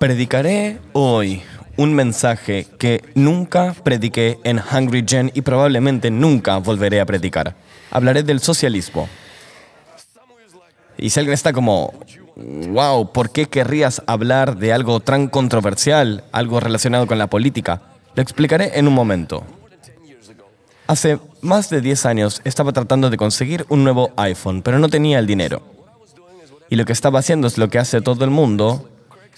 Predicaré hoy un mensaje que nunca prediqué en Hungry Gen y probablemente nunca volveré a predicar. Hablaré del socialismo. Y si alguien está como, wow, ¿por qué querrías hablar de algo tan controversial, algo relacionado con la política? Lo explicaré en un momento. Hace más de 10 años estaba tratando de conseguir un nuevo iPhone, pero no tenía el dinero. Y lo que estaba haciendo es lo que hace todo el mundo.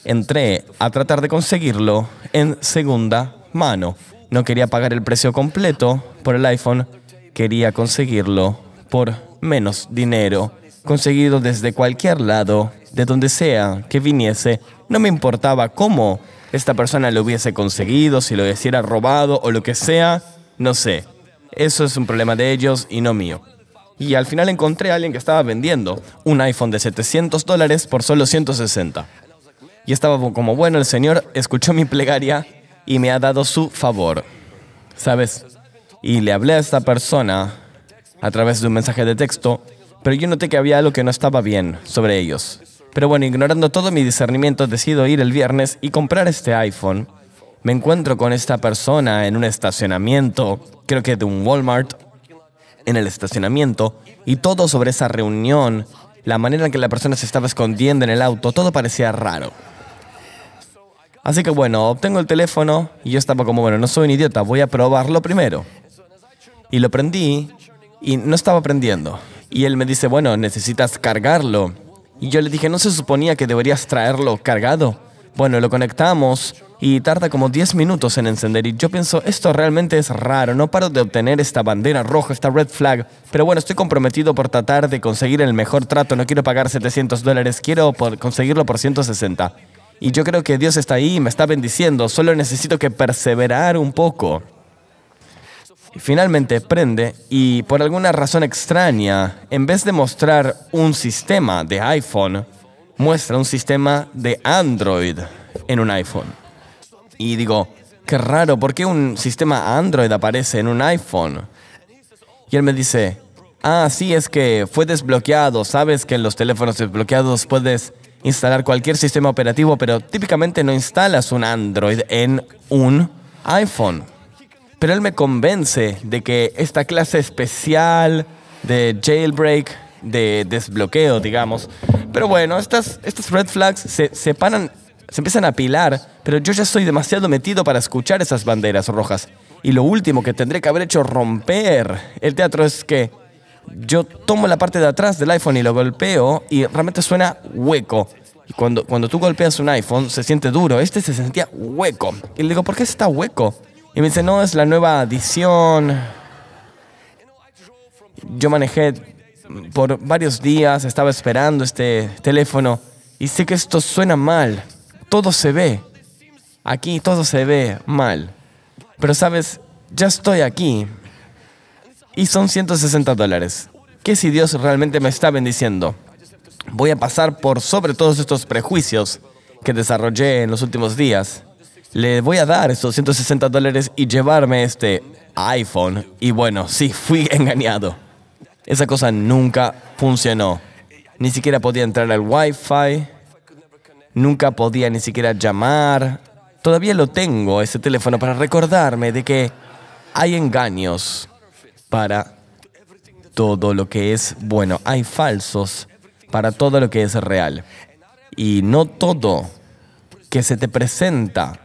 Entré a tratar de conseguirlo en segunda mano. No quería pagar el precio completo por el iPhone. Quería conseguirlo por menos dinero, conseguido desde cualquier lado, de donde sea que viniese. No me importaba cómo esta persona lo hubiese conseguido, si lo hubiera robado o lo que sea. No sé. Eso es un problema de ellos y no mío. Y al final encontré a alguien que estaba vendiendo un iPhone de $700 por solo $160. Y estaba como, bueno, el Señor escuchó mi plegaria y me ha dado su favor, ¿sabes? Y le hablé a esta persona a través de un mensaje de texto, pero yo noté que había algo que no estaba bien sobre ellos. Pero bueno, ignorando todo mi discernimiento, decido ir el viernes y comprar este iPhone. Me encuentro con esta persona en un estacionamiento, creo que de un Walmart, en el estacionamiento, y todo sobre esa reunión, la manera en que la persona se estaba escondiendo en el auto, todo parecía raro. Así que bueno, obtengo el teléfono y yo estaba como, bueno, no soy un idiota, voy a probarlo primero. Y lo prendí y no estaba prendiendo. Y él me dice, bueno, necesitas cargarlo. Y yo le dije, ¿no se suponía que deberías traerlo cargado? Bueno, lo conectamos y tarda como 10 minutos en encender. Y yo pienso, esto realmente es raro. No paro de obtener esta bandera roja, esta red flag. Pero bueno, estoy comprometido por tratar de conseguir el mejor trato. No quiero pagar $700. Quiero conseguirlo por $160. Y yo creo que Dios está ahí y me está bendiciendo. Solo necesito que perseverar un poco. Y finalmente prende y por alguna razón extraña, en vez de mostrar un sistema de iPhone, muestra un sistema de Android en un iPhone. Y digo, qué raro, ¿por qué un sistema Android aparece en un iPhone? Y él me dice, ah, sí, es que fue desbloqueado. Sabes que en los teléfonos desbloqueados puedes instalar cualquier sistema operativo, pero típicamente no instalas un Android en un iPhone. Pero él me convence de que esta clase especial de jailbreak, de desbloqueo, digamos. Pero bueno, estas red flags se separan, se empiezan a apilar, pero yo ya soy demasiado metido para escuchar esas banderas rojas. Y lo último que tendré que haber hecho romper el teatro es que yo tomo la parte de atrás del iPhone y lo golpeo y realmente suena hueco. Y cuando tú golpeas un iPhone se siente duro. Este se sentía hueco. Y le digo, ¿por qué está hueco? Y me dice, no, es la nueva adición. Yo manejé por varios días, estaba esperando este teléfono y sé que esto suena mal. Todo se ve. Aquí todo se ve mal. Pero sabes, ya estoy aquí. Y son $160. ¿Qué si Dios realmente me está bendiciendo? Voy a pasar por sobre todos estos prejuicios que desarrollé en los últimos días. Le voy a dar estos $160 y llevarme este iPhone. Y bueno, sí, fui engañado. Esa cosa nunca funcionó. Ni siquiera podía entrar al Wi-Fi. Nunca podía ni siquiera llamar. Todavía lo tengo, ese teléfono, para recordarme de que hay engaños para todo lo que es bueno. Hay falsos para todo lo que es real. Y no todo que se te presenta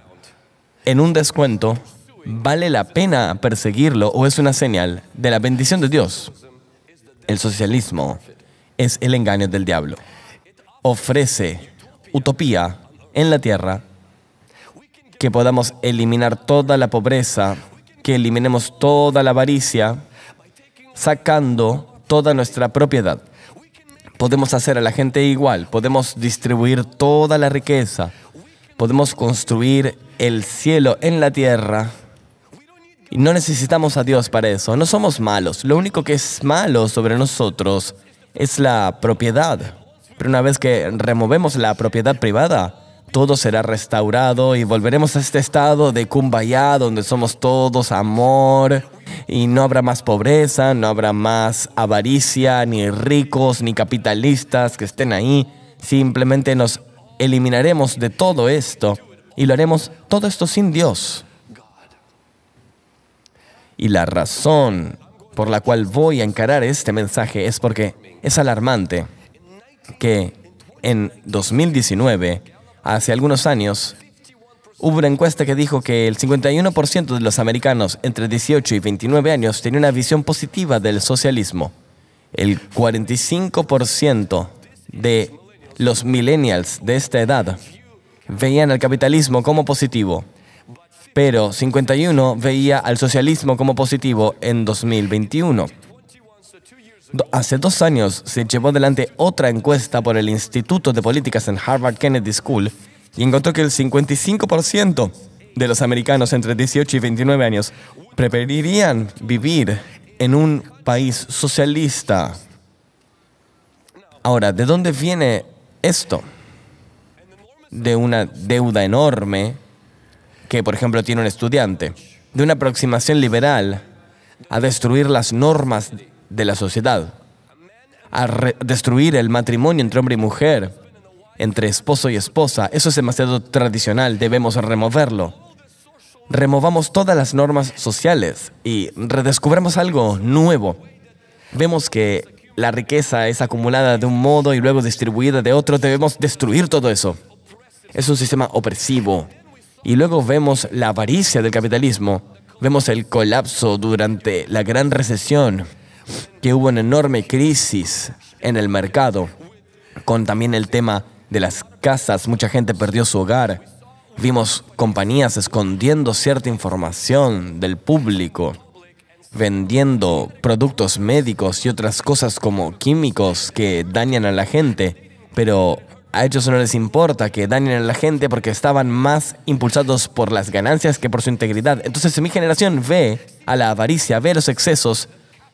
en un descuento vale la pena perseguirlo o es una señal de la bendición de Dios. El socialismo es el engaño del diablo. Ofrece utopía en la tierra, que podamos eliminar toda la pobreza, que eliminemos toda la avaricia, sacando toda nuestra propiedad. Podemos hacer a la gente igual. Podemos distribuir toda la riqueza. Podemos construir el cielo en la tierra. Y no necesitamos a Dios para eso. No somos malos. Lo único que es malo sobre nosotros es la propiedad. Pero una vez que removemos la propiedad privada, todo será restaurado y volveremos a este estado de Kumbaya, donde somos todos amor y no habrá más pobreza, no habrá más avaricia, ni ricos, ni capitalistas que estén ahí. Simplemente nos eliminaremos de todo esto y lo haremos todo esto sin Dios. Y la razón por la cual voy a encarar este mensaje es porque es alarmante que en 2019, hace algunos años, hubo una encuesta que dijo que el 51% de los americanos entre 18 y 29 años tenía una visión positiva del socialismo. El 45% de los millennials de esta edad veían al capitalismo como positivo, pero 51 veía al socialismo como positivo en 2021. Hace 2 años se llevó adelante otra encuesta por el Instituto de Políticas en Harvard Kennedy School y encontró que el 55% de los americanos entre 18 y 29 años preferirían vivir en un país socialista. Ahora, ¿de dónde viene esto? De una deuda enorme que, por ejemplo, tiene un estudiante, de una aproximación liberal a destruir las normas de la sociedad, a destruir el matrimonio entre hombre y mujer, entre esposo y esposa. Eso es demasiado tradicional, debemos removerlo. Removamos todas las normas sociales y redescubramos algo nuevo. Vemos que la riqueza es acumulada de un modo y luego distribuida de otro. Debemos destruir todo eso. Es un sistema opresivo. Y luego vemos la avaricia del capitalismo. Vemos el colapso durante la gran recesión, que hubo una enorme crisis en el mercado, con también el tema de las casas. Mucha gente perdió su hogar. Vimos compañías escondiendo cierta información del público, vendiendo productos médicos y otras cosas como químicos que dañan a la gente, pero a ellos no les importa que dañen a la gente porque estaban más impulsados por las ganancias que por su integridad. Entonces, mi generación ve a la avaricia, ve los excesos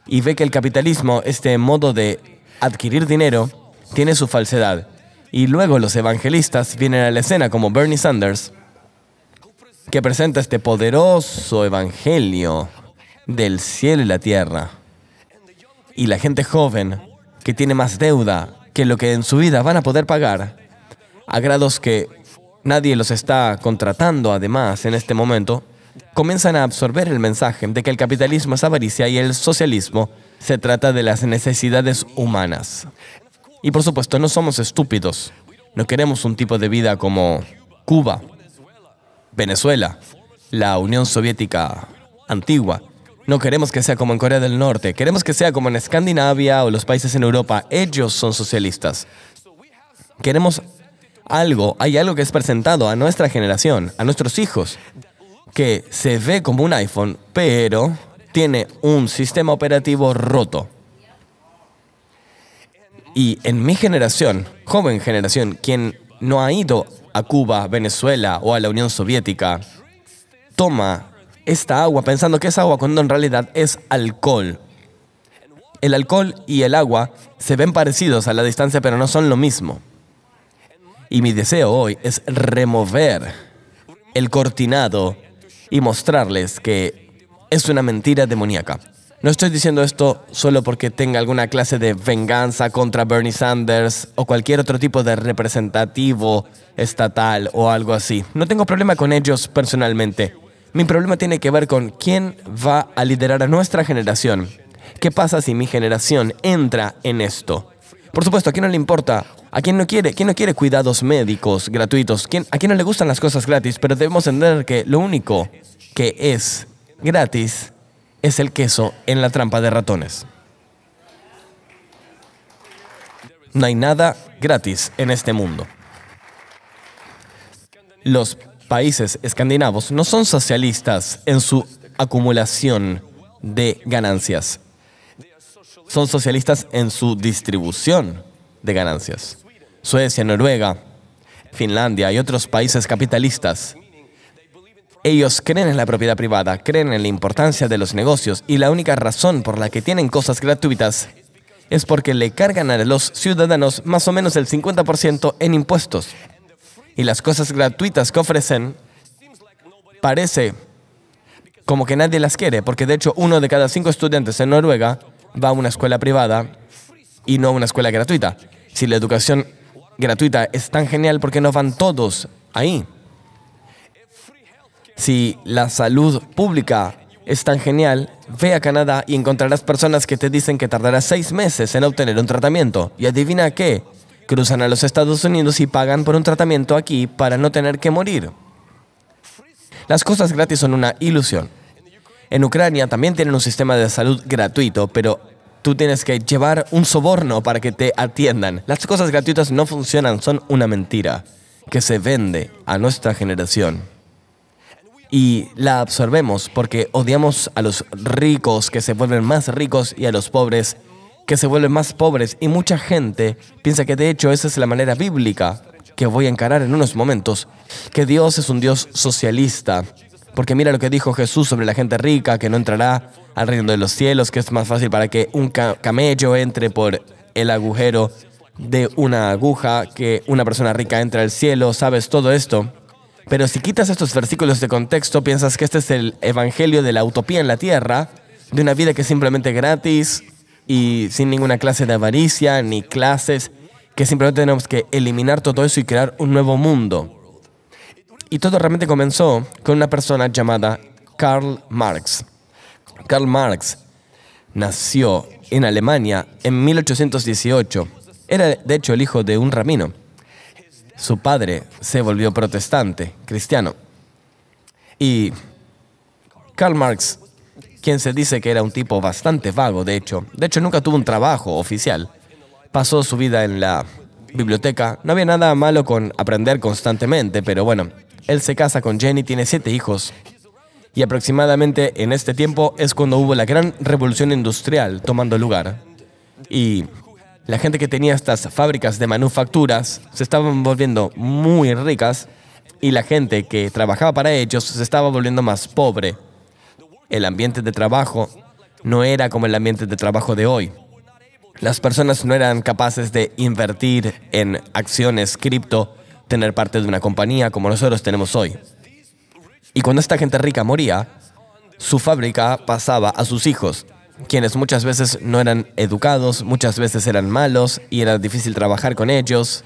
y ve que el capitalismo, este modo de adquirir dinero, tiene su falsedad. Y luego los evangelistas vienen a la escena, como Bernie Sanders, que presenta este poderoso evangelio del cielo y la tierra. Y la gente joven, que tiene más deuda que lo que en su vida van a poder pagar, a grados que nadie los está contratando, además, en este momento, comienzan a absorber el mensaje de que el capitalismo es avaricia y el socialismo se trata de las necesidades humanas. Y por supuesto, no somos estúpidos. No queremos un tipo de vida como Cuba, Venezuela, la Unión Soviética antigua. No queremos que sea como en Corea del Norte. Queremos que sea como en Escandinavia o los países en Europa. Ellos son socialistas. Queremos algo, hay algo que es presentado a nuestra generación, a nuestros hijos, que se ve como un iPhone, pero tiene un sistema operativo roto. Y en mi generación, joven generación, quien no ha ido a Cuba, Venezuela o a la Unión Soviética, toma esta agua pensando que es agua cuando en realidad es alcohol. El alcohol y el agua se ven parecidos a la distancia, pero no son lo mismo. Y mi deseo hoy es remover el cortinado y mostrarles que es una mentira demoníaca. No estoy diciendo esto solo porque tenga alguna clase de venganza contra Bernie Sanders o cualquier otro tipo de representativo estatal o algo así. No tengo problema con ellos personalmente. Mi problema tiene que ver con quién va a liderar a nuestra generación. ¿Qué pasa si mi generación entra en esto? Por supuesto, ¿a quién no le importa? ¿A quién no quiere? ¿Quién no quiere cuidados médicos gratuitos? ¿A quién no le gustan las cosas gratis? Pero debemos entender que lo único que es gratis es el queso en la trampa de ratones. No hay nada gratis en este mundo. Los países escandinavos no son socialistas en su acumulación de ganancias. Son socialistas en su distribución de ganancias. Suecia, Noruega, Finlandia y otros países capitalistas. Ellos creen en la propiedad privada, creen en la importancia de los negocios, y la única razón por la que tienen cosas gratuitas es porque le cargan a los ciudadanos más o menos el 50% en impuestos. Y las cosas gratuitas que ofrecen parece como que nadie las quiere, porque de hecho 1 de cada 5 estudiantes en Noruega va a una escuela privada y no a una escuela gratuita. Si la educación gratuita es tan genial porque nos van todos ahí. Si la salud pública es tan genial, ve a Canadá y encontrarás personas que te dicen que tardarás 6 meses en obtener un tratamiento. Y adivina qué, cruzan a los Estados Unidos y pagan por un tratamiento aquí para no tener que morir. Las cosas gratis son una ilusión. En Ucrania también tienen un sistema de salud gratuito, pero tú tienes que llevar un soborno para que te atiendan. Las cosas gratuitas no funcionan, son una mentira que se vende a nuestra generación. Y la absorbemos porque odiamos a los ricos que se vuelven más ricos y a los pobres que se vuelven más pobres. Y mucha gente piensa que de hecho esa es la manera bíblica que voy a encarar en unos momentos, que Dios es un Dios socialista. Porque mira lo que dijo Jesús sobre la gente rica, que no entrará al reino de los cielos, que es más fácil para que un camello entre por el agujero de una aguja, que una persona rica entre al cielo, ¿sabes todo esto? Pero si quitas estos versículos de contexto, piensas que este es el evangelio de la utopía en la tierra, de una vida que es simplemente gratis y sin ninguna clase de avaricia ni clases, que simplemente tenemos que eliminar todo eso y crear un nuevo mundo. Y todo realmente comenzó con una persona llamada Karl Marx. Karl Marx nació en Alemania en 1818. Era, de hecho, el hijo de un rabino. Su padre se volvió protestante, cristiano. Y Karl Marx, quien se dice que era un tipo bastante vago, de hecho nunca tuvo un trabajo oficial. Pasó su vida en la biblioteca. No había nada malo con aprender constantemente, pero bueno. Él se casa con Jenny, tiene 7 hijos. Y aproximadamente en este tiempo es cuando hubo la gran revolución industrial tomando lugar. Y la gente que tenía estas fábricas de manufacturas se estaban volviendo muy ricas y la gente que trabajaba para ellos se estaba volviendo más pobre. El ambiente de trabajo no era como el ambiente de trabajo de hoy. Las personas no eran capaces de invertir en acciones cripto, tener parte de una compañía como nosotros tenemos hoy. Y cuando esta gente rica moría, su fábrica pasaba a sus hijos, quienes muchas veces no eran educados, muchas veces eran malos y era difícil trabajar con ellos.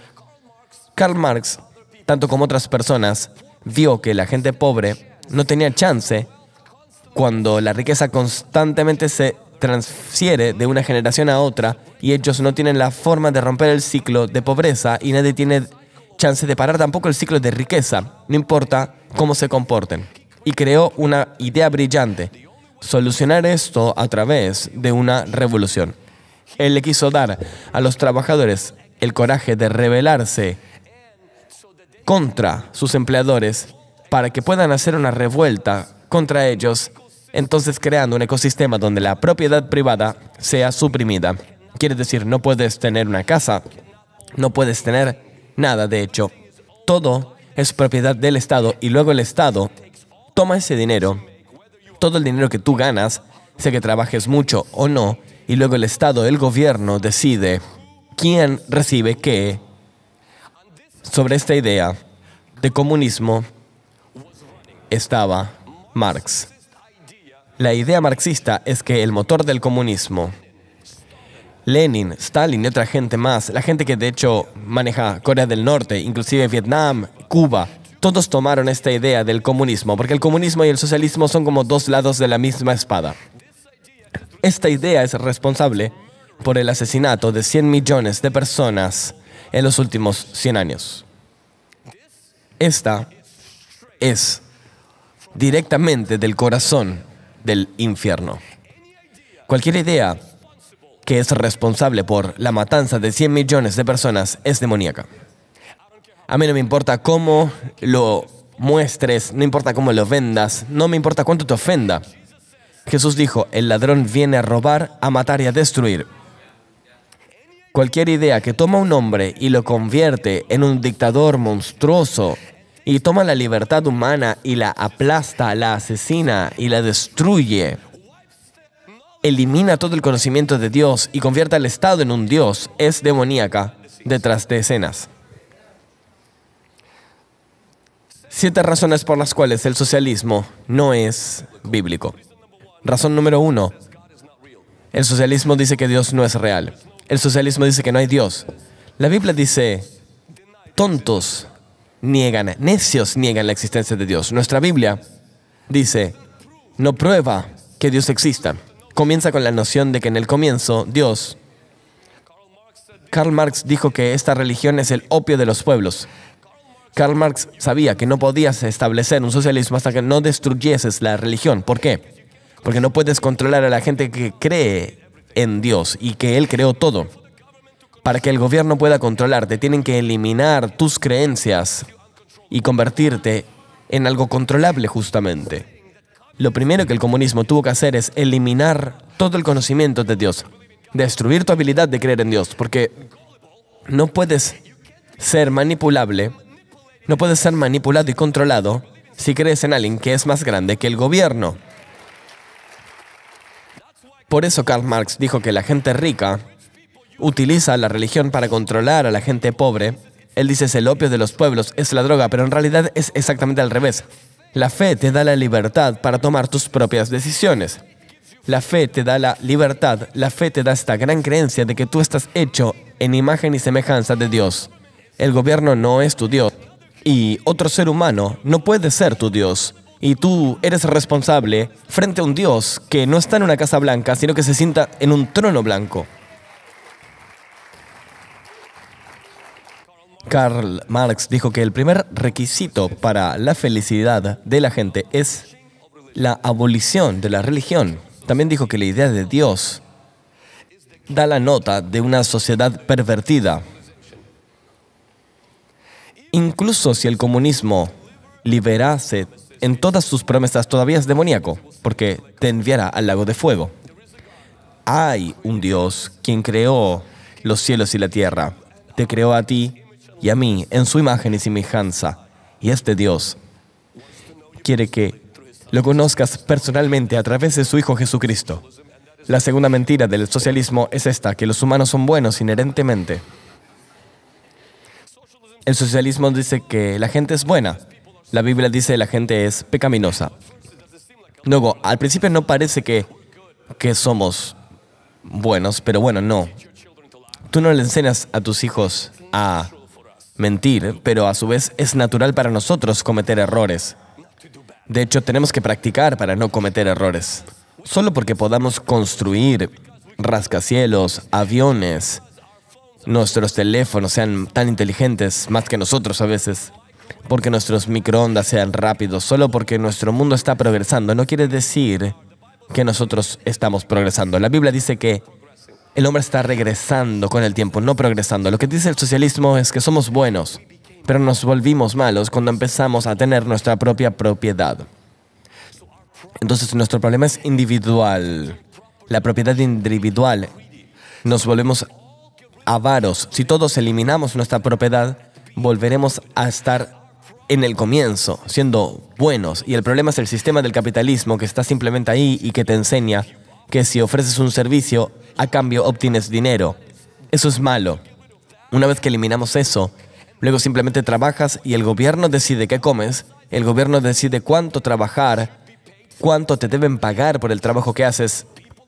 Karl Marx, tanto como otras personas, vio que la gente pobre no tenía chance cuando la riqueza constantemente se transfiere de una generación a otra y ellos no tienen la forma de romper el ciclo de pobreza y nadie tiene chance de parar tampoco el ciclo de riqueza, no importa cómo se comporten. Y creó una idea brillante, solucionar esto a través de una revolución. Él le quiso dar a los trabajadores el coraje de rebelarse contra sus empleadores para que puedan hacer una revuelta contra ellos, entonces creando un ecosistema donde la propiedad privada sea suprimida. Quiere decir, no puedes tener una casa, no puedes tener nada, de hecho. Todo es propiedad del Estado y luego el Estado toma ese dinero, todo el dinero que tú ganas, sea que trabajes mucho o no, y luego el Estado, el gobierno, decide quién recibe qué. Sobre esta idea de comunismo estaba Marx. La idea marxista es que el motor del comunismo, Lenin, Stalin y otra gente más, la gente que de hecho maneja Corea del Norte, inclusive Vietnam, Cuba, todos tomaron esta idea del comunismo, porque el comunismo y el socialismo son como 2 lados de la misma espada. Esta idea es responsable por el asesinato de 100 millones de personas en los últimos 100 años. Esta es directamente del corazón del infierno. Cualquier idea que es responsable por la matanza de 100 millones de personas es demoníaca. A mí no me importa cómo lo muestres, no importa cómo lo vendas, no me importa cuánto te ofenda. Jesús dijo, el ladrón viene a robar, a matar y a destruir. Cualquier idea que toma un hombre y lo convierte en un dictador monstruoso y toma la libertad humana y la aplasta, la asesina y la destruye, elimina todo el conocimiento de Dios y convierte al Estado en un Dios, es demoníaca detrás de escenas. 7 razones por las cuales el socialismo no es bíblico. Razón número 1. El socialismo dice que Dios no es real. El socialismo dice que no hay Dios. La Biblia dice tontos niegan, necios niegan la existencia de Dios. Nuestra Biblia dice, no prueba que Dios exista. Comienza con la noción de que en el comienzo, Dios... Karl Marx dijo que esta religión es el opio de los pueblos. Karl Marx sabía que no podías establecer un socialismo hasta que no destruyeses la religión. ¿Por qué? Porque no puedes controlar a la gente que cree en Dios y que Él creó todo. Para que el gobierno pueda controlarte, tienen que eliminar tus creencias y convertirte en algo controlable justamente. Lo primero que el comunismo tuvo que hacer es eliminar todo el conocimiento de Dios. Destruir tu habilidad de creer en Dios, porque no puedes ser manipulable, no puedes ser manipulado y controlado si crees en alguien que es más grande que el gobierno. Por eso Karl Marx dijo que la gente rica utiliza la religión para controlar a la gente pobre. Él dice, es el opio de los pueblos, es la droga, pero en realidad es exactamente al revés. La fe te da la libertad para tomar tus propias decisiones. La fe te da la libertad, la fe te da esta gran creencia de que tú estás hecho en imagen y semejanza de Dios. El gobierno no es tu Dios y otro ser humano no puede ser tu Dios. Y tú eres responsable frente a un Dios que no está en una casa blanca, sino que se sienta en un trono blanco. Karl Marx dijo que el primer requisito para la felicidad de la gente es la abolición de la religión. También dijo que la idea de Dios da la nota de una sociedad pervertida. Incluso si el comunismo liberase en todas sus promesas, todavía es demoníaco, porque te enviará al lago de fuego. Hay un Dios quien creó los cielos y la tierra. Te creó a ti y a mí en su imagen y semejanza. Y este Dios quiere que lo conozcas personalmente a través de su Hijo Jesucristo. La segunda mentira del socialismo es esta, que los humanos son buenos inherentemente. El socialismo dice que la gente es buena. La Biblia dice que la gente es pecaminosa. Luego, al principio no parece que somos buenos, pero bueno, no. Tú no le enseñas a tus hijos a mentir, pero a su vez es natural para nosotros cometer errores. De hecho, tenemos que practicar para no cometer errores. Solo porque podamos construir rascacielos, aviones, nuestros teléfonos sean tan inteligentes, más que nosotros a veces, porque nuestros microondas sean rápidos, solo porque nuestro mundo está progresando, no quiere decir que nosotros estamos progresando. La Biblia dice que el hombre está regresando con el tiempo, no progresando. Lo que dice el socialismo es que somos buenos, pero nos volvimos malos cuando empezamos a tener nuestra propia propiedad. Entonces, nuestro problema es individual. La propiedad individual. Nos volvemos avaros. Si todos eliminamos nuestra propiedad, volveremos a estar en el comienzo, siendo buenos. Y el problema es el sistema del capitalismo que está simplemente ahí y que te enseña que si ofreces un servicio, a cambio obtienes dinero. Eso es malo. Una vez que eliminamos eso, luego simplemente trabajas y el gobierno decide qué comes, el gobierno decide cuánto trabajar, cuánto te deben pagar por el trabajo que haces,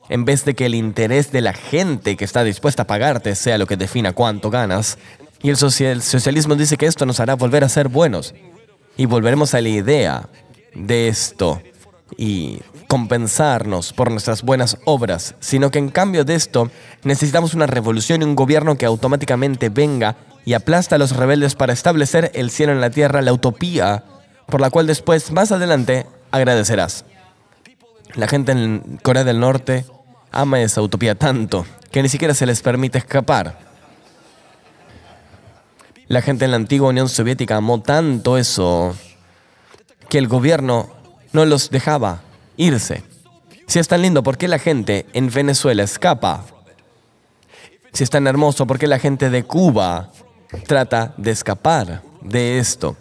en vez de que el interés de la gente que está dispuesta a pagarte sea lo que defina cuánto ganas. Y el socialismo dice que esto nos hará volver a ser buenos. Y volveremos a la idea de esto y compensarnos por nuestras buenas obras, sino que en cambio de esto necesitamos una revolución y un gobierno que automáticamente venga y aplasta a los rebeldes para establecer el cielo en la tierra, la utopía, por la cual después, más adelante, agradecerás. La gente en Corea del Norte ama esa utopía tanto que ni siquiera se les permite escapar. La gente en la antigua Unión Soviética amó tanto eso que el gobierno no los dejaba irse. Si es tan lindo, ¿por qué la gente en Venezuela escapa? Si es tan hermoso, ¿por qué la gente de Cuba trata de escapar de esto?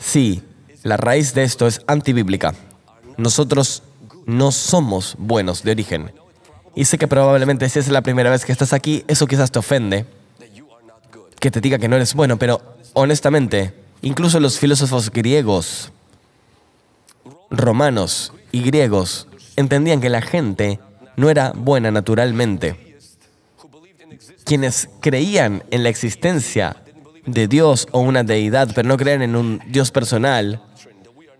Sí, la raíz de esto es antibíblica. Nosotros no somos buenos de origen. Y sé que probablemente si es la primera vez que estás aquí, eso quizás te ofende, que te diga que no eres bueno, pero honestamente, incluso los filósofos griegos, romanos y griegos entendían que la gente no era buena naturalmente. Quienes creían en la existencia de Dios o una deidad, pero no creen en un Dios personal,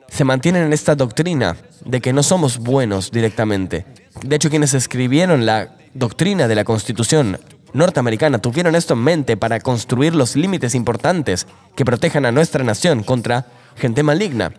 se mantienen en esta doctrina de que no somos buenos directamente. De hecho, quienes escribieron la doctrina de la Constitución norteamericana tuvieron esto en mente para construir los límites importantes que protejan a nuestra nación contra gente maligna.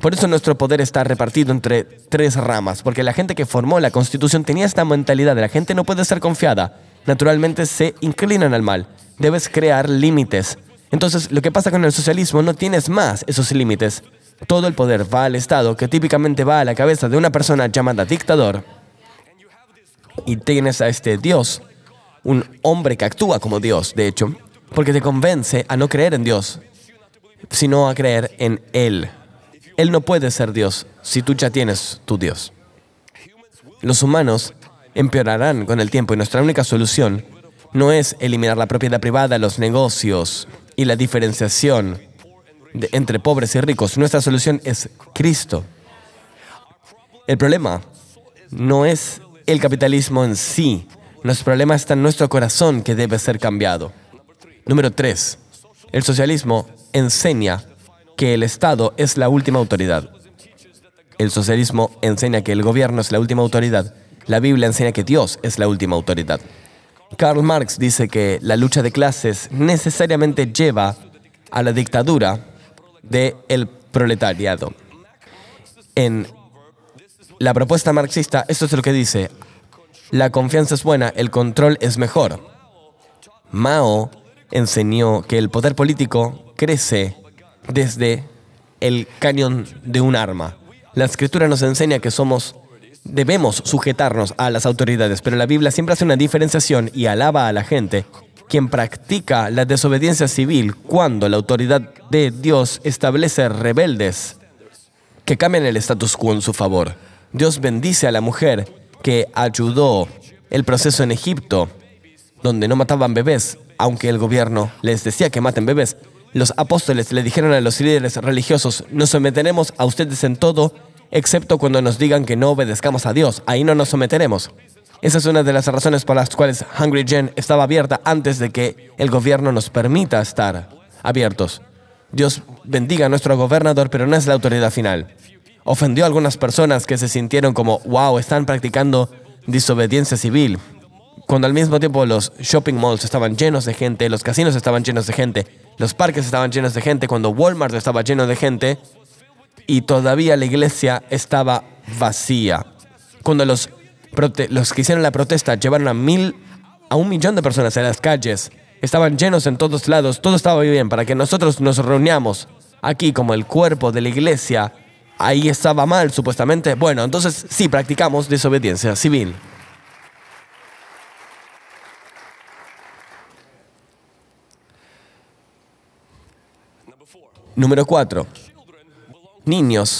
Por eso nuestro poder está repartido entre tres ramas, porque la gente que formó la Constitución tenía esta mentalidad de la gente no puede ser confiada. Naturalmente se inclinan al mal. Debes crear límites. Entonces, lo que pasa con el socialismo, no tienes más esos límites. Todo el poder va al Estado, que típicamente va a la cabeza de una persona llamada dictador. Y tienes a este Dios, un hombre que actúa como Dios, de hecho, porque te convence a no creer en Dios, sino a creer en Él. Él no puede ser Dios si tú ya tienes tu Dios. Los humanos empeorarán con el tiempo y nuestra única solución no es eliminar la propiedad privada, los negocios y la diferenciación entre pobres y ricos. Nuestra solución es Cristo. El problema no es el capitalismo en sí. Nuestro problema está en nuestro corazón, que debe ser cambiado. Número 3. El socialismo enseña que el Estado es la última autoridad. El socialismo enseña que el gobierno es la última autoridad. La Biblia enseña que Dios es la última autoridad. Karl Marx dice que la lucha de clases necesariamente lleva a la dictadura del proletariado. En la propuesta marxista, esto es lo que dice: la confianza es buena, el control es mejor. Mao enseñó que el poder político crece desde el cañón de un arma. La Escritura nos enseña que debemos sujetarnos a las autoridades, pero la Biblia siempre hace una diferenciación y alaba a la gente quien practica la desobediencia civil cuando la autoridad de Dios establece rebeldes que cambian el status quo en su favor. Dios bendice a la mujer que ayudó el proceso en Egipto, donde no mataban bebés, aunque el gobierno les decía que maten bebés. Los apóstoles le dijeron a los líderes religiosos: nos someteremos a ustedes en todo, excepto cuando nos digan que no obedezcamos a Dios. Ahí no nos someteremos. Esa es una de las razones por las cuales Hungry Gen estaba abierta antes de que el gobierno nos permita estar abiertos. Dios bendiga a nuestro gobernador, pero no es la autoridad final. Ofendió a algunas personas que se sintieron como, wow, están practicando desobediencia civil, cuando al mismo tiempo los shopping malls estaban llenos de gente, los casinos estaban llenos de gente, los parques estaban llenos de gente, cuando Walmart estaba lleno de gente y todavía la iglesia estaba vacía. Cuando los que hicieron la protesta llevaron a 1 millón de personas en las calles, estaban llenos en todos lados, todo estaba bien, para que nosotros nos reuniamos aquí como el cuerpo de la iglesia, ahí estaba mal, supuestamente. Bueno, entonces sí, practicamos desobediencia civil. Número 4.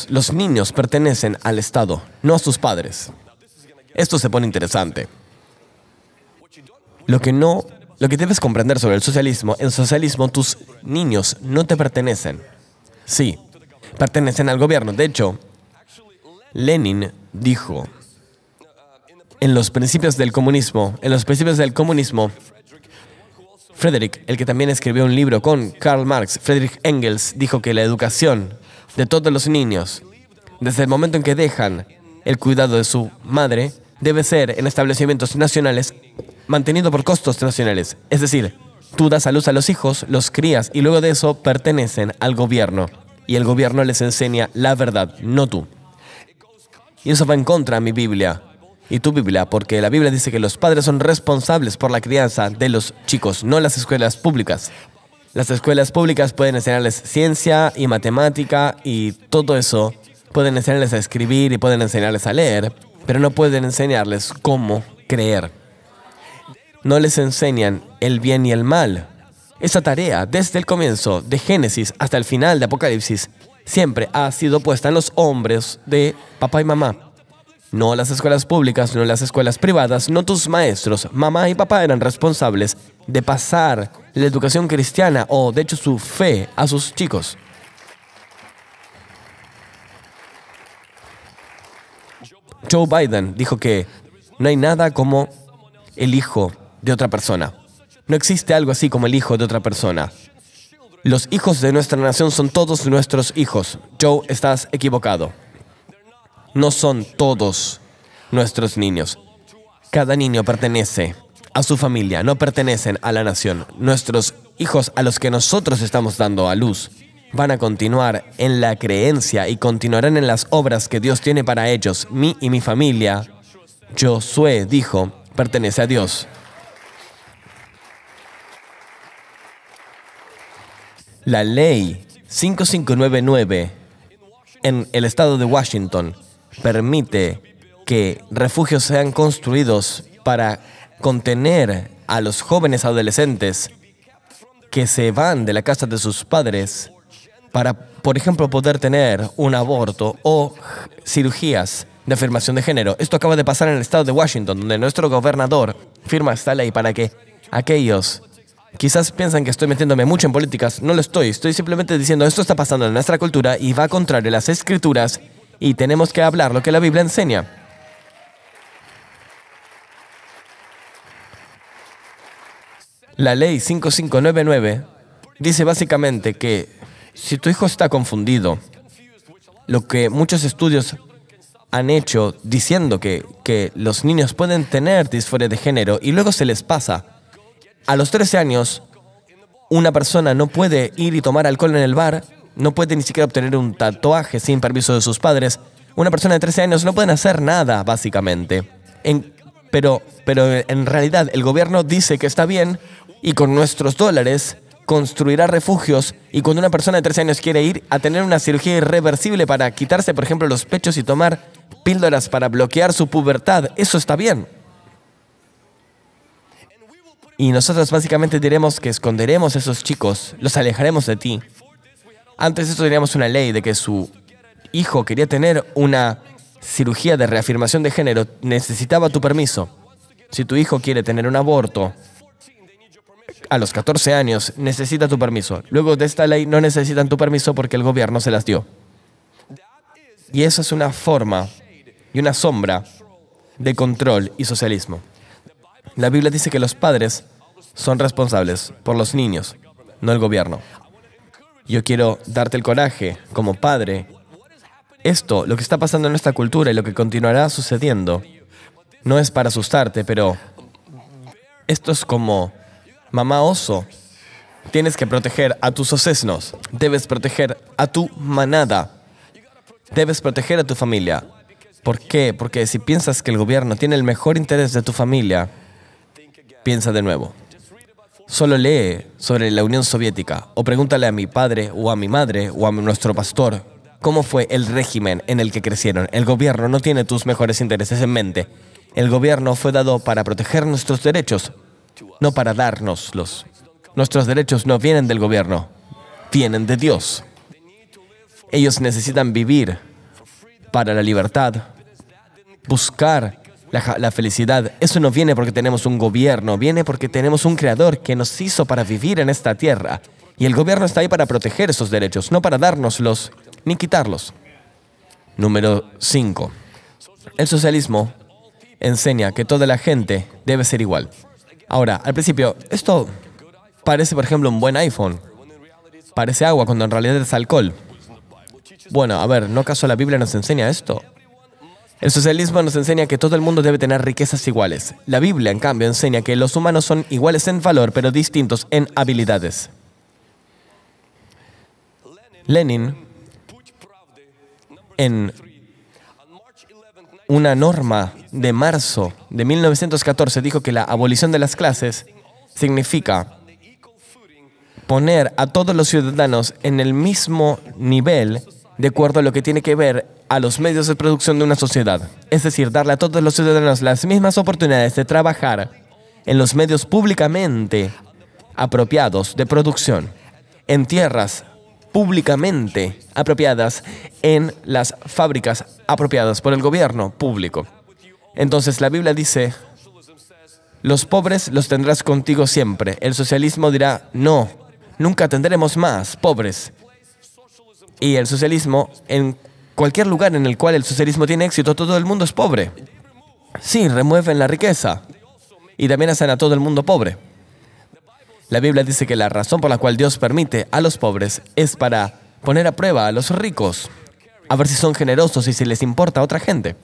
Los niños pertenecen al Estado, no a sus padres. Esto se pone interesante. Lo que debes comprender sobre el socialismo: en socialismo tus niños no te pertenecen. Sí, pertenecen al gobierno. De hecho, Lenin dijo, en los principios del comunismo, Friedrich, el que también escribió un libro con Karl Marx, Friedrich Engels, dijo que la educación de todos los niños, desde el momento en que dejan el cuidado de su madre, debe ser en establecimientos nacionales, mantenido por costos nacionales. Es decir, tú das a luz a los hijos, los crías, y luego de eso pertenecen al gobierno. Y el gobierno les enseña la verdad, no tú. Y eso va en contra de mi Biblia y tu Biblia, porque la Biblia dice que los padres son responsables por la crianza de los chicos, no las escuelas públicas. Las escuelas públicas pueden enseñarles ciencia y matemática y todo eso. Pueden enseñarles a escribir y pueden enseñarles a leer, pero no pueden enseñarles cómo creer. No les enseñan el bien y el mal. Esa tarea, desde el comienzo de Génesis hasta el final de Apocalipsis, siempre ha sido puesta en los hombros de papá y mamá. No las escuelas públicas, no las escuelas privadas, no tus maestros. Mamá y papá eran responsables de pasar la educación cristiana o, de hecho, su fe a sus chicos. Joe Biden dijo que no hay nada como el hijo de otra persona. No existe algo así como el hijo de otra persona. Los hijos de nuestra nación son todos nuestros hijos. Joe, estás equivocado. No son todos nuestros niños. Cada niño pertenece a su familia, no pertenecen a la nación. Nuestros hijos a los que nosotros estamos dando a luz van a continuar en la creencia y continuarán en las obras que Dios tiene para ellos. Mí y mi familia, Josué dijo, pertenece a Dios. La Ley 5599 en el estado de Washington permite que refugios sean construidos para contener a los jóvenes adolescentes que se van de la casa de sus padres para, por ejemplo, poder tener un aborto o cirugías de afirmación de género. Esto acaba de pasar en el estado de Washington, donde nuestro gobernador firma esta ley para que aquellos... Quizás piensan que estoy metiéndome mucho en políticas. No lo estoy. Estoy simplemente diciendo, esto está pasando en nuestra cultura y va contra las Escrituras y tenemos que hablar lo que la Biblia enseña. La Ley 5599 dice básicamente que si tu hijo está confundido, lo que muchos estudios han hecho diciendo que los niños pueden tener disforia de género y luego se les pasa. A los 13 años, una persona no puede ir y tomar alcohol en el bar, no puede ni siquiera obtener un tatuaje sin permiso de sus padres. Una persona de 13 años no puede hacer nada, básicamente. Pero en realidad, el gobierno dice que está bien y con nuestros dólares construirá refugios. Y cuando una persona de 13 años quiere ir a tener una cirugía irreversible para quitarse, por ejemplo, los pechos y tomar píldoras para bloquear su pubertad, eso está bien. Y nosotros básicamente diremos que esconderemos a esos chicos, los alejaremos de ti. Antes de esto teníamos una ley de que su hijo quería tener una cirugía de reafirmación de género, necesitaba tu permiso. Si tu hijo quiere tener un aborto a los 14 años, necesita tu permiso. Luego de esta ley no necesitan tu permiso porque el gobierno se las dio. Y eso es una forma y una sombra de control y socialismo. La Biblia dice que los padres son responsables por los niños, no el gobierno. Yo quiero darte el coraje como padre. Esto, lo que está pasando en nuestra cultura y lo que continuará sucediendo, no es para asustarte, pero esto es como mamá oso. Tienes que proteger a tus asesinos. Debes proteger a tu manada. Debes proteger a tu familia. ¿Por qué? Porque si piensas que el gobierno tiene el mejor interés de tu familia, piensa de nuevo. Solo lee sobre la Unión Soviética o pregúntale a mi padre o a mi madre o a nuestro pastor cómo fue el régimen en el que crecieron. El gobierno no tiene tus mejores intereses en mente. El gobierno fue dado para proteger nuestros derechos, no para dárnoslos. Nuestros derechos no vienen del gobierno, vienen de Dios. Ellos necesitan vivir para la libertad, buscar la felicidad. Eso no viene porque tenemos un gobierno, viene porque tenemos un creador que nos hizo para vivir en esta tierra. Y el gobierno está ahí para proteger esos derechos, no para dárnoslos ni quitarlos. Número 5. El socialismo enseña que toda la gente debe ser igual. Ahora, al principio, esto parece, por ejemplo, un buen iPhone. Parece agua cuando en realidad es alcohol. Bueno, a ver, ¿no acaso la Biblia nos enseña esto? El socialismo nos enseña que todo el mundo debe tener riquezas iguales. La Biblia, en cambio, enseña que los humanos son iguales en valor, pero distintos en habilidades. Lenin, en una norma de marzo de 1914, dijo que la abolición de las clases significa poner a todos los ciudadanos en el mismo nivel de acuerdo a lo que tiene que ver a los medios de producción de una sociedad. Es decir, darle a todos los ciudadanos las mismas oportunidades de trabajar en los medios públicamente apropiados de producción, en tierras públicamente apropiadas, en las fábricas apropiadas por el gobierno público. Entonces, la Biblia dice, los pobres los tendrás contigo siempre. El socialismo dirá, no, nunca tendremos más pobres. Y el socialismo, en cualquier lugar en el cual el socialismo tiene éxito, todo el mundo es pobre. Sí, remueven la riqueza y también hacen a todo el mundo pobre. La Biblia dice que la razón por la cual Dios permite a los pobres es para poner a prueba a los ricos, a ver si son generosos y si les importa a otra gente.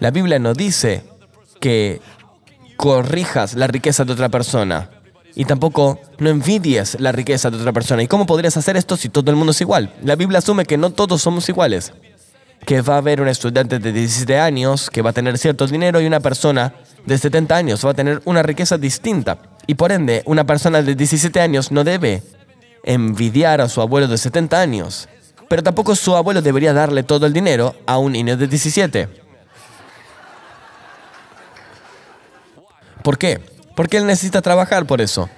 La Biblia no dice que corrijas la riqueza de otra persona y tampoco no envidies la riqueza de otra persona. ¿Y cómo podrías hacer esto si todo el mundo es igual? La Biblia asume que no todos somos iguales, que va a haber un estudiante de 17 años que va a tener cierto dinero y una persona de 70 años va a tener una riqueza distinta. Y por ende, una persona de 17 años no debe envidiar a su abuelo de 70 años, pero tampoco su abuelo debería darle todo el dinero a un niño de 17. ¿Por qué? Porque él necesita trabajar por eso.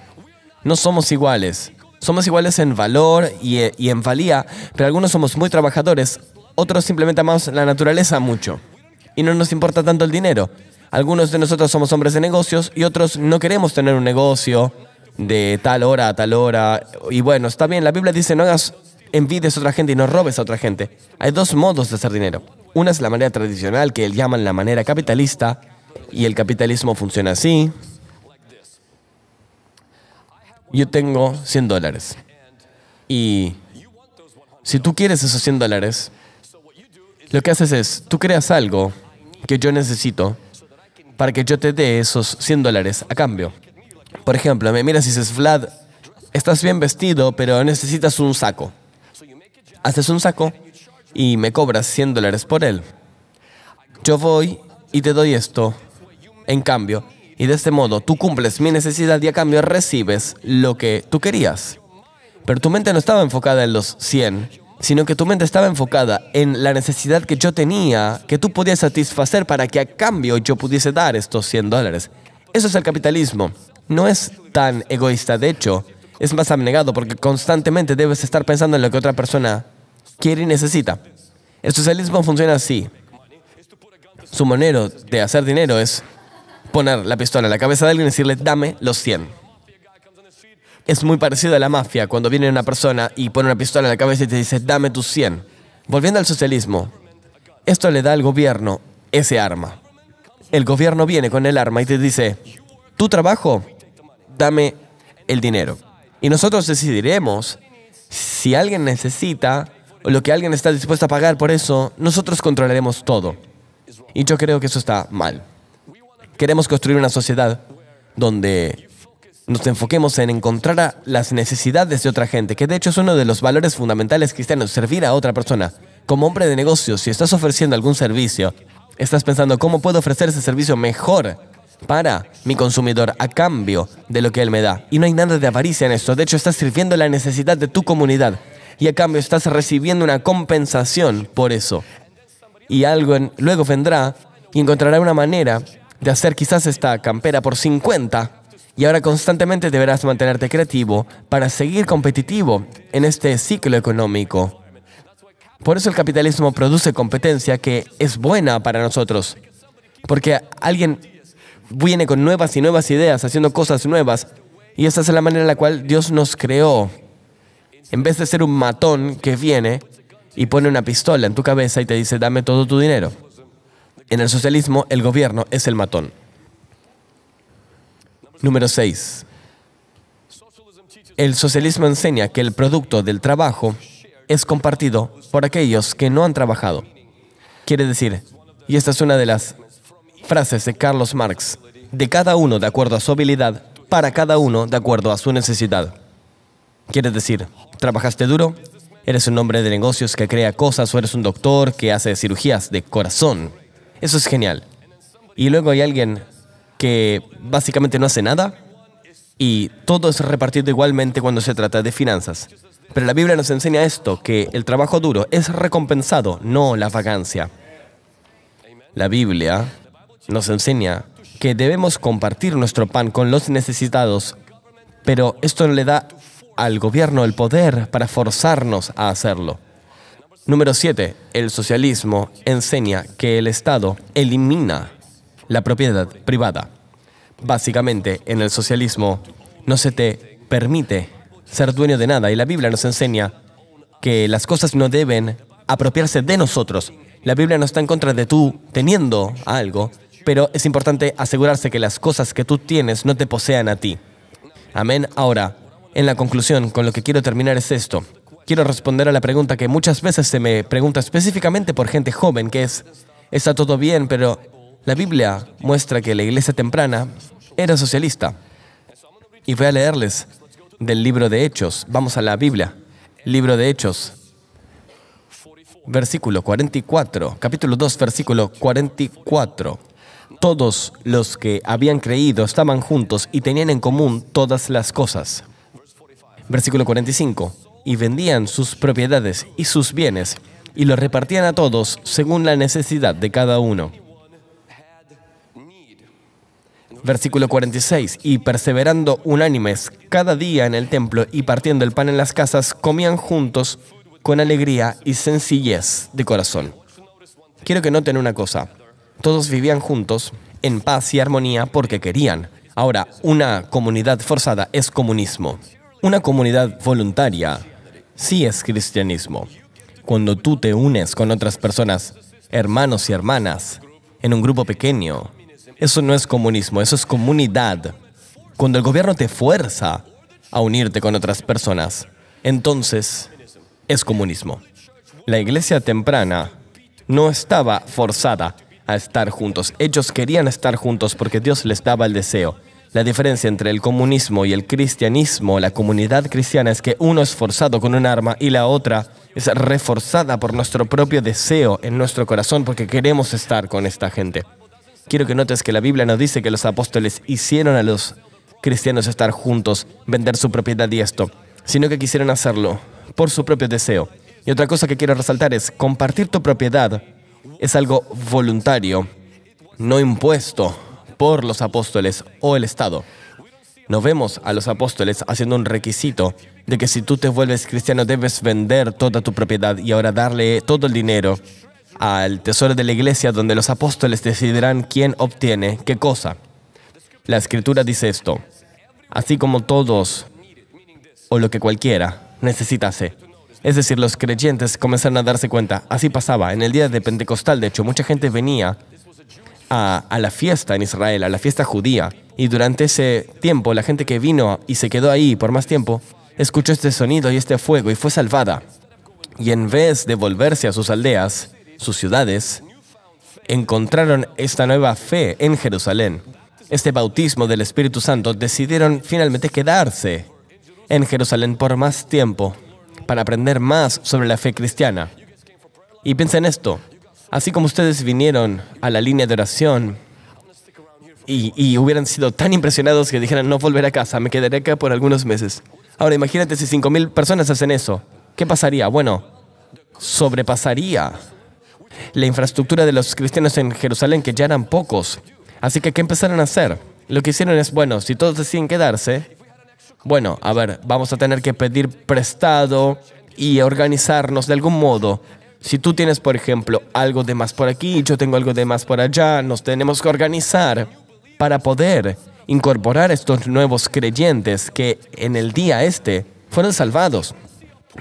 No somos iguales. Somos iguales en valor y en valía, pero algunos somos muy trabajadores, otros simplemente amamos la naturaleza mucho y no nos importa tanto el dinero. Algunos de nosotros somos hombres de negocios y otros no queremos tener un negocio de tal hora a tal hora. Y bueno, está bien, la Biblia dice no hagas envidias a otra gente y no robes a otra gente. Hay dos modos de hacer dinero. Una es la manera tradicional, que llaman la manera capitalista, y el capitalismo funciona así. Yo tengo 100 dólares. Y si tú quieres esos 100 dólares, lo que haces es, tú creas algo que yo necesito para que yo te dé esos 100 dólares a cambio. Por ejemplo, me miras y dices, Vlad, estás bien vestido, pero necesitas un saco. Haces un saco y me cobras 100 dólares por él. Yo voy y te doy esto en cambio. Y de este modo, tú cumples mi necesidad y a cambio recibes lo que tú querías. Pero tu mente no estaba enfocada en los 100, sino que tu mente estaba enfocada en la necesidad que yo tenía, que tú podías satisfacer para que a cambio yo pudiese dar estos 100 dólares. Eso es el capitalismo. No es tan egoísta, de hecho, es más abnegado porque constantemente debes estar pensando en lo que otra persona quiere y necesita. El socialismo funciona así. Su manera de hacer dinero es poner la pistola en la cabeza de alguien y decirle, dame los 100. Es muy parecido a la mafia, cuando viene una persona y pone una pistola en la cabeza y te dice, dame tus 100. Volviendo al socialismo, esto le da al gobierno ese arma. El gobierno viene con el arma y te dice, tu trabajo, dame el dinero. Y nosotros decidiremos si alguien necesita o lo que alguien está dispuesto a pagar por eso, nosotros controlaremos todo. Y yo creo que eso está mal. Queremos construir una sociedad donde nos enfoquemos en encontrar las necesidades de otra gente, que de hecho es uno de los valores fundamentales cristianos, servir a otra persona. Como hombre de negocios, si estás ofreciendo algún servicio, estás pensando, ¿cómo puedo ofrecer ese servicio mejor para mi consumidor a cambio de lo que él me da? Y no hay nada de avaricia en esto. De hecho, estás sirviendo la necesidad de tu comunidad y a cambio estás recibiendo una compensación por eso. Y luego vendrá y encontrará una manera de hacer quizás esta campera por 50. Y ahora constantemente deberás mantenerte creativo para seguir competitivo en este ciclo económico. Por eso el capitalismo produce competencia que es buena para nosotros. Porque alguien viene con nuevas y nuevas ideas, haciendo cosas nuevas. Y esa es la manera en la cual Dios nos creó. En vez de ser un matón que viene y pone una pistola en tu cabeza y te dice, dame todo tu dinero. En el socialismo, el gobierno es el matón. Número 6. El socialismo enseña que el producto del trabajo es compartido por aquellos que no han trabajado. Quiere decir, y esta es una de las frases de Karl Marx, de cada uno de acuerdo a su habilidad, para cada uno de acuerdo a su necesidad. Quiere decir, ¿trabajaste duro? ¿Eres un hombre de negocios que crea cosas o eres un doctor que hace cirugías de corazón? Eso es genial. Y luego hay alguien que básicamente no hace nada y todo es repartido igualmente cuando se trata de finanzas. Pero la Biblia nos enseña esto, que el trabajo duro es recompensado, no la vagancia. La Biblia nos enseña que debemos compartir nuestro pan con los necesitados, pero esto le da al gobierno el poder para forzarnos a hacerlo. Número 7. El socialismo enseña que el Estado elimina la propiedad privada. Básicamente, en el socialismo no se te permite ser dueño de nada. Y la Biblia nos enseña que las cosas no deben apropiarse de nosotros. La Biblia no está en contra de tú teniendo algo, pero es importante asegurarse que las cosas que tú tienes no te posean a ti. Amén. Ahora, en la conclusión, con lo que quiero terminar es esto. Quiero responder a la pregunta que muchas veces se me pregunta específicamente por gente joven, que es, está todo bien, pero la Biblia muestra que la iglesia temprana era socialista. Y voy a leerles del libro de Hechos. Vamos a la Biblia. Libro de Hechos, versículo 44, capítulo 2, versículo 44. Todos los que habían creído estaban juntos y tenían en común todas las cosas. Versículo 45. Y vendían sus propiedades y sus bienes y los repartían a todos según la necesidad de cada uno. Versículo 46. Y perseverando unánimes cada día en el templo y partiendo el pan en las casas, comían juntos con alegría y sencillez de corazón. Quiero que noten una cosa. Todos vivían juntos en paz y armonía porque querían. Ahora, una comunidad forzada es comunismo. Una comunidad voluntaria sí es cristianismo. Cuando tú te unes con otras personas, hermanos y hermanas, en un grupo pequeño, eso no es comunismo, eso es comunidad. Cuando el gobierno te fuerza a unirte con otras personas, entonces es comunismo. La iglesia temprana no estaba forzada a estar juntos. Ellos querían estar juntos porque Dios les daba el deseo. La diferencia entre el comunismo y el cristianismo, la comunidad cristiana, es que uno es forzado con un arma y la otra es reforzada por nuestro propio deseo en nuestro corazón porque queremos estar con esta gente. Quiero que notes que la Biblia nos dice que los apóstoles hicieron a los cristianos estar juntos, vender su propiedad y esto, sino que quisieron hacerlo por su propio deseo. Y otra cosa que quiero resaltar es, compartir tu propiedad es algo voluntario, no impuesto por los apóstoles o el Estado. No vemos a los apóstoles haciendo un requisito de que si tú te vuelves cristiano debes vender toda tu propiedad y ahora darle todo el dinero al tesoro de la iglesia, donde los apóstoles decidirán quién obtiene qué cosa. La Escritura dice esto: así como todos, o lo que cualquiera, necesitase. Es decir, los creyentes comenzaron a darse cuenta. Así pasaba. En el día de Pentecostal, de hecho, mucha gente venía a la fiesta en Israel, a la fiesta judía. Y durante ese tiempo, la gente que vino y se quedó ahí por más tiempo, escuchó este sonido y este fuego y fue salvada. Y en vez de volverse a sus aldeas, sus ciudades, encontraron esta nueva fe en Jerusalén. Este bautismo del Espíritu Santo, decidieron finalmente quedarse en Jerusalén por más tiempo para aprender más sobre la fe cristiana. Y piensen esto, así como ustedes vinieron a la línea de oración y hubieran sido tan impresionados que dijeran, no volveré a casa, me quedaré acá por algunos meses. Ahora imagínate si 5,000 personas hacen eso. ¿Qué pasaría? Bueno, sobrepasaría la infraestructura de los cristianos en Jerusalén, que ya eran pocos. Así que, ¿qué empezaron a hacer? Lo que hicieron es, bueno, si todos deciden quedarse, bueno, a ver, vamos a tener que pedir prestado y organizarnos de algún modo. Si tú tienes, por ejemplo, algo de más por aquí, yo tengo algo de más por allá, nos tenemos que organizar para poder incorporar estos nuevos creyentes que en el día este fueron salvados.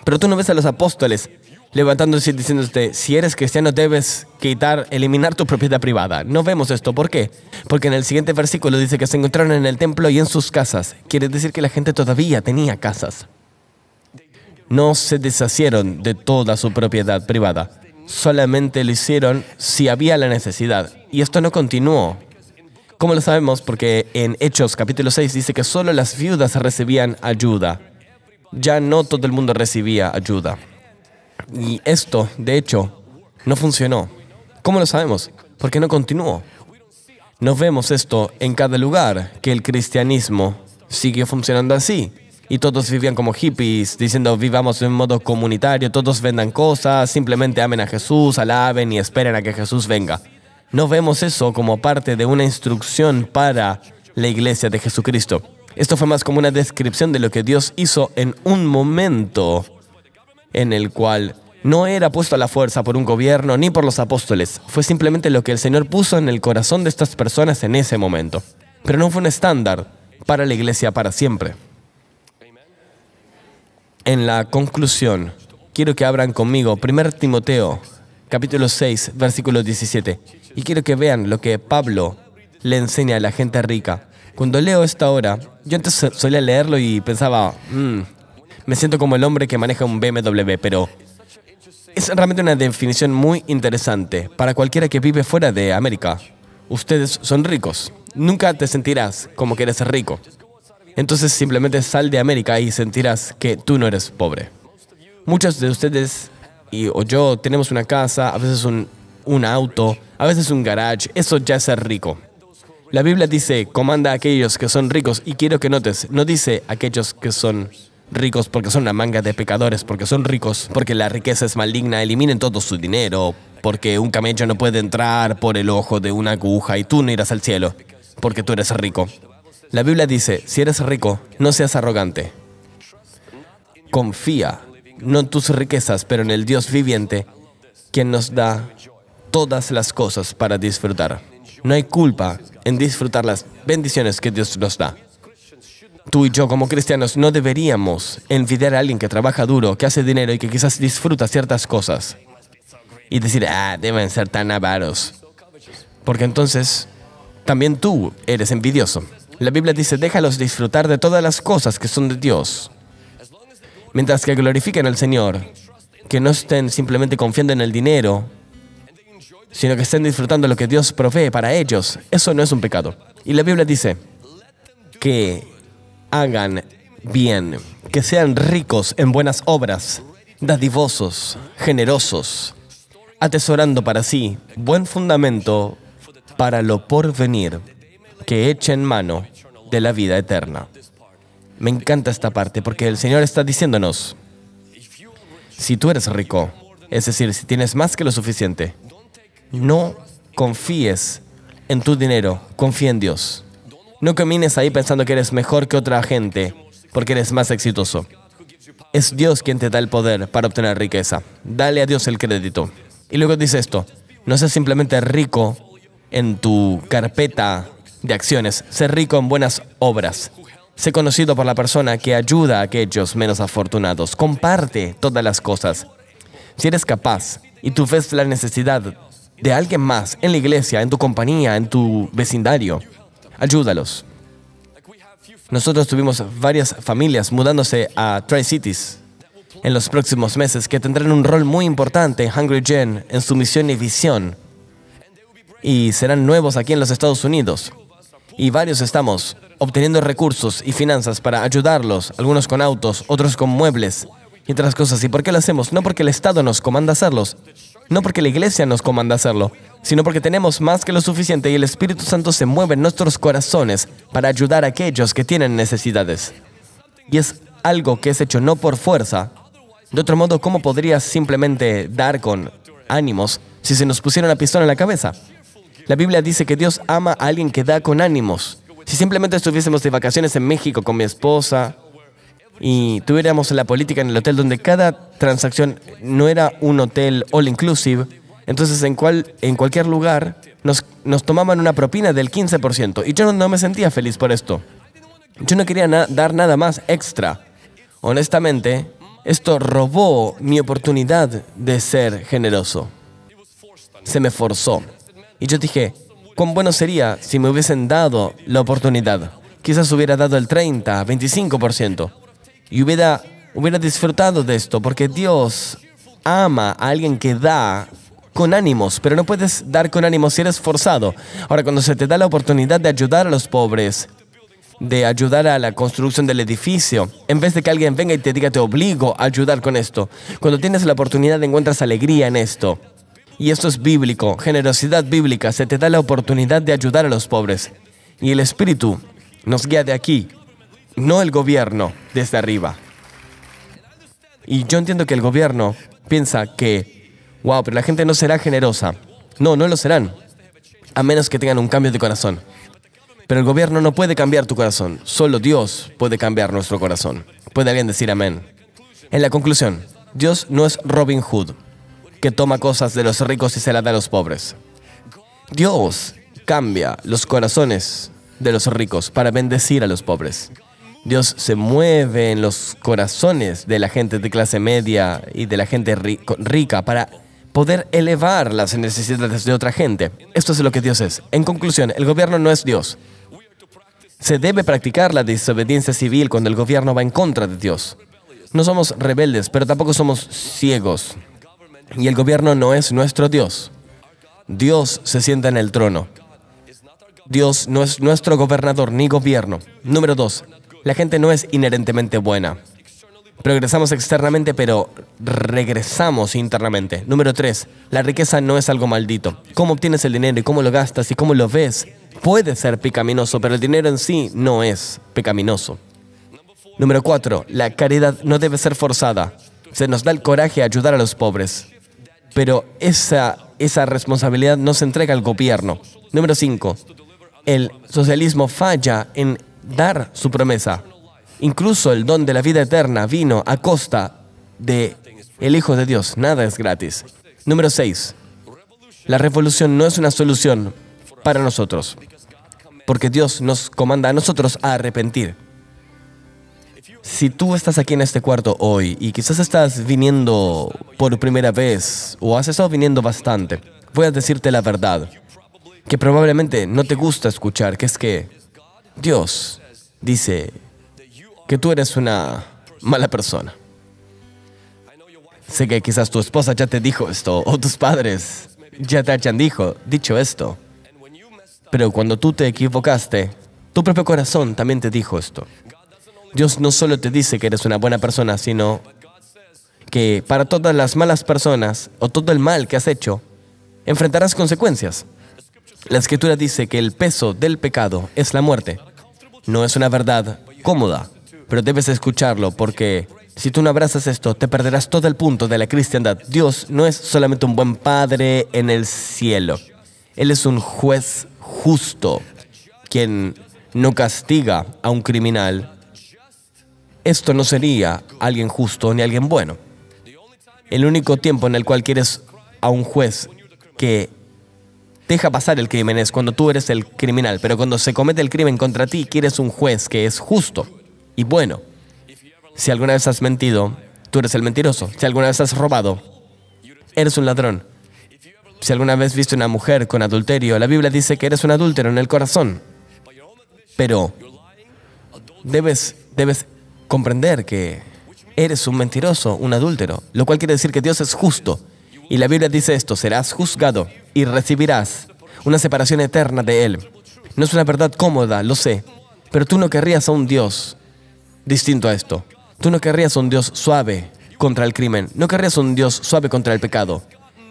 Pero tú no ves a los apóstoles levantándose y diciéndote, si eres cristiano debes eliminar tu propiedad privada. No vemos esto. ¿Por qué? Porque en el siguiente versículo dice que se encontraron en el templo y en sus casas. Quiere decir que la gente todavía tenía casas. No se deshacieron de toda su propiedad privada. Solamente lo hicieron si había la necesidad. Y esto no continuó. ¿Cómo lo sabemos? Porque en Hechos capítulo 6 dice que solo las viudas recibían ayuda. Ya no todo el mundo recibía ayuda. Y esto, de hecho, no funcionó. ¿Cómo lo sabemos? Porque no continuó. No vemos esto en cada lugar, que el cristianismo siguió funcionando así. Y todos vivían como hippies, diciendo, vivamos de un modo comunitario, todos vendan cosas, simplemente amen a Jesús, alaben y esperen a que Jesús venga. No vemos eso como parte de una instrucción para la iglesia de Jesucristo. Esto fue más como una descripción de lo que Dios hizo en un momento en el cual no era puesto a la fuerza por un gobierno ni por los apóstoles. Fue simplemente lo que el Señor puso en el corazón de estas personas en ese momento. Pero no fue un estándar para la iglesia para siempre. En la conclusión, quiero que abran conmigo 1 Timoteo, capítulo 6, versículo 17. Y quiero que vean lo que Pablo le enseña a la gente rica. Cuando leo esto ahora, yo antes solía leerlo y pensaba, me siento como el hombre que maneja un BMW, pero es realmente una definición muy interesante para cualquiera que vive fuera de América. Ustedes son ricos. Nunca te sentirás como que eres rico. Entonces simplemente sal de América y sentirás que tú no eres pobre. Muchos de ustedes o yo tenemos una casa, a veces un auto, a veces un garage. Eso ya es ser rico. La Biblia dice, comanda a aquellos que son ricos. Y quiero que notes, no dice aquellos que son ricos porque son una manga de pecadores, porque son ricos, porque la riqueza es maligna, eliminen todo su dinero, porque un camello no puede entrar por el ojo de una aguja y tú no irás al cielo, porque tú eres rico. La Biblia dice, si eres rico, no seas arrogante. Confía, no en tus riquezas, pero en el Dios viviente, quien nos da todas las cosas para disfrutar. No hay culpa en disfrutar las bendiciones que Dios nos da. Tú y yo, como cristianos, no deberíamos envidiar a alguien que trabaja duro, que hace dinero y que quizás disfruta ciertas cosas. Y decir, deben ser tan avaros. Porque entonces, también tú eres envidioso. La Biblia dice, déjalos disfrutar de todas las cosas que son de Dios. Mientras que glorifiquen al Señor, que no estén simplemente confiando en el dinero, sino que estén disfrutando lo que Dios provee para ellos. Eso no es un pecado. Y la Biblia dice que hagan bien, que sean ricos en buenas obras, dadivosos, generosos, atesorando para sí buen fundamento para lo porvenir, que echen mano de la vida eterna. Me encanta esta parte porque el Señor está diciéndonos, si tú eres rico, es decir, si tienes más que lo suficiente, no confíes en tu dinero, confía en Dios. No camines ahí pensando que eres mejor que otra gente porque eres más exitoso. Es Dios quien te da el poder para obtener riqueza. Dale a Dios el crédito. Y luego dice esto, no seas simplemente rico en tu carpeta de acciones. Sé rico en buenas obras. Sé conocido por la persona que ayuda a aquellos menos afortunados. Comparte todas las cosas. Si eres capaz y tú ves la necesidad de alguien más en la iglesia, en tu compañía, en tu vecindario, ayúdalos. Nosotros tuvimos varias familias mudándose a Tri-Cities en los próximos meses que tendrán un rol muy importante en Hungry Gen, en su misión y visión. Y serán nuevos aquí en los Estados Unidos. Y varios estamos obteniendo recursos y finanzas para ayudarlos, algunos con autos, otros con muebles y otras cosas. ¿Y por qué lo hacemos? No porque el Estado nos comanda hacerlos, no porque la iglesia nos comanda hacerlo, sino porque tenemos más que lo suficiente y el Espíritu Santo se mueve en nuestros corazones para ayudar a aquellos que tienen necesidades. Y es algo que es hecho no por fuerza. De otro modo, ¿cómo podrías simplemente dar con ánimos si se nos pusiera una pistola en la cabeza? La Biblia dice que Dios ama a alguien que da con ánimos. Si simplemente estuviésemos de vacaciones en México con mi esposa y tuviéramos la política en el hotel donde cada transacción no era un hotel all inclusive, entonces, en cualquier lugar, nos tomaban una propina del 15%. Y yo no me sentía feliz por esto. Yo no quería dar nada más extra. Honestamente, esto robó mi oportunidad de ser generoso. Se me forzó. Y yo dije, ¿cuán bueno sería si me hubiesen dado la oportunidad? Quizás hubiera dado el 30, 25%. Y hubiera disfrutado de esto, porque Dios ama a alguien que da con ánimos, pero no puedes dar con ánimos si eres forzado. Ahora, cuando se te da la oportunidad de ayudar a los pobres, de ayudar a la construcción del edificio, en vez de que alguien venga y te diga, te obligo a ayudar con esto. Cuando tienes la oportunidad, encuentras alegría en esto. Y esto es bíblico, generosidad bíblica. Se te da la oportunidad de ayudar a los pobres. Y el Espíritu nos guía de aquí, no el gobierno desde arriba. Y yo entiendo que el gobierno piensa que wow, pero la gente no será generosa. No, no lo serán, a menos que tengan un cambio de corazón. Pero el gobierno no puede cambiar tu corazón. Solo Dios puede cambiar nuestro corazón. ¿Puede alguien decir amén? En la conclusión, Dios no es Robin Hood, que toma cosas de los ricos y se las da a los pobres. Dios cambia los corazones de los ricos para bendecir a los pobres. Dios se mueve en los corazones de la gente de clase media y de la gente rica para poder elevar las necesidades de otra gente. Esto es lo que Dios es. En conclusión, el gobierno no es Dios. Se debe practicar la desobediencia civil cuando el gobierno va en contra de Dios. No somos rebeldes, pero tampoco somos ciegos. Y el gobierno no es nuestro Dios. Dios se sienta en el trono. Dios no es nuestro gobernador ni gobierno. Número 2. La gente no es inherentemente buena. Progresamos externamente, pero regresamos internamente. Número 3. La riqueza no es algo maldito. Cómo obtienes el dinero y cómo lo gastas y cómo lo ves puede ser pecaminoso, pero el dinero en sí no es pecaminoso. Número 4. La caridad no debe ser forzada. Se nos da el coraje a ayudar a los pobres, pero esa responsabilidad no se entrega al gobierno. Número 5. El socialismo falla en dar su promesa. Incluso el don de la vida eterna vino a costa del Hijo de Dios. Nada es gratis. Número 6. La revolución no es una solución para nosotros, porque Dios nos comanda a nosotros a arrepentir. Si tú estás aquí en este cuarto hoy y quizás estás viniendo por primera vez o has estado viniendo bastante, voy a decirte la verdad, que probablemente no te gusta escuchar, que es que Dios dice que tú eres una mala persona. Sé que quizás tu esposa ya te dijo esto, o tus padres ya te hayan dicho esto. Pero cuando tú te equivocaste, tu propio corazón también te dijo esto. Dios no solo te dice que eres una buena persona, sino que para todas las malas personas o todo el mal que has hecho, enfrentarás consecuencias. La Escritura dice que el peso del pecado es la muerte. No es una verdad cómoda, pero debes escucharlo, porque si tú no abrazas esto, te perderás todo el punto de la cristiandad. Dios no es solamente un buen padre en el cielo. Él es un juez justo, quien no castiga a un criminal. Esto no sería alguien justo ni alguien bueno. El único tiempo en el cual quieres a un juez que deja pasar el crimen es cuando tú eres el criminal, pero cuando se comete el crimen contra ti, quieres un juez que es justo y bueno. Si alguna vez has mentido, tú eres el mentiroso. Si alguna vez has robado, eres un ladrón. Si alguna vez viste una mujer con adulterio, la Biblia dice que eres un adúltero en el corazón. Pero debes comprender que eres un mentiroso, un adúltero, lo cual quiere decir que Dios es justo. Y la Biblia dice esto: serás juzgado y recibirás una separación eterna de Él. No es una verdad cómoda, lo sé, pero tú no querrías a un Dios distinto a esto. Tú no querrías a un Dios suave contra el crimen. No querrías a un Dios suave contra el pecado.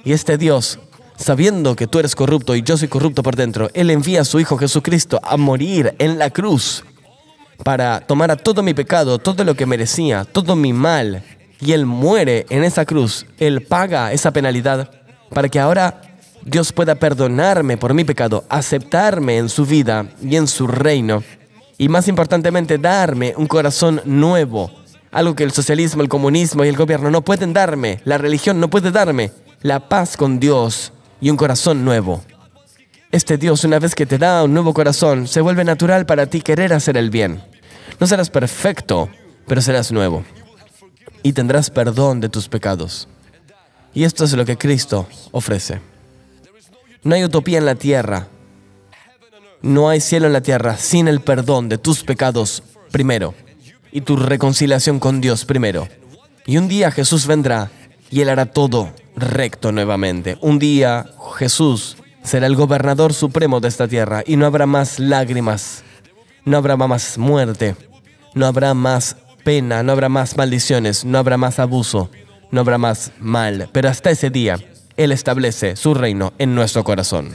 Y este Dios, sabiendo que tú eres corrupto y yo soy corrupto por dentro, Él envía a su Hijo Jesucristo a morir en la cruz para tomar a todo mi pecado, todo lo que merecía, todo mi mal, y Él muere en esa cruz. Él paga esa penalidad para que ahora Dios pueda perdonarme por mi pecado, aceptarme en su vida y en su reino, y más importantemente, darme un corazón nuevo, algo que el socialismo, el comunismo y el gobierno no pueden darme, la religión no puede darme, la paz con Dios y un corazón nuevo. Este Dios, una vez que te da un nuevo corazón, se vuelve natural para ti querer hacer el bien. No serás perfecto, pero serás nuevo. Y tendrás perdón de tus pecados. Y esto es lo que Cristo ofrece. No hay utopía en la tierra. No hay cielo en la tierra sin el perdón de tus pecados primero. Y tu reconciliación con Dios primero. Y un día Jesús vendrá y Él hará todo recto nuevamente. Un día Jesús será el gobernador supremo de esta tierra y no habrá más lágrimas, no habrá más muerte, no habrá más pena, no habrá más maldiciones, no habrá más abuso, no habrá más mal. Pero hasta ese día, Él establece su reino en nuestro corazón.